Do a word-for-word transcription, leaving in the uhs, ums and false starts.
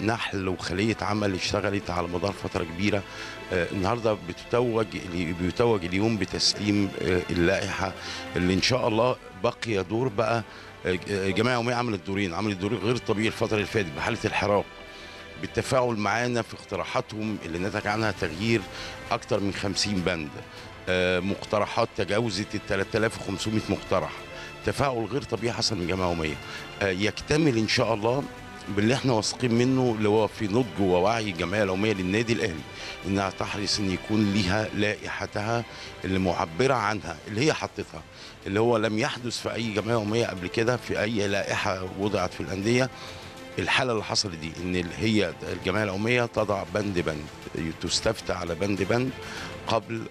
نحل وخلية عمل اشتغلت على مدار فترة كبيرة. النهاردة بتتوج بيتوج اليوم بتسليم اللائحة اللي إن شاء الله بقي دور بقى جماعة يومية. عملت دورين عملت دور غير طبيعي الفترة اللي فاتت بحالة الحراك، بالتفاعل معانا في اقتراحاتهم اللي نتج عنها تغيير أكتر من خمسين بند، مقترحات تجاوزت ال ثلاثة آلاف وخمسمائة مقترح، تفاعل غير طبيعي حصل من جماعة يومية. يكتمل إن شاء الله باللي احنا واثقين منه اللي هو في نضج ووعي الجمعيه العموميه للنادي الاهلي، انها تحرص ان يكون ليها لائحتها اللي معبره عنها اللي هي حطتها، اللي هو لم يحدث في اي جمعيه عموميه قبل كده في اي لائحه وضعت في الانديه. الحاله اللي حصلت دي ان هي الجمعيه العموميه تضع بند بند، تستفتى على بند بند قبل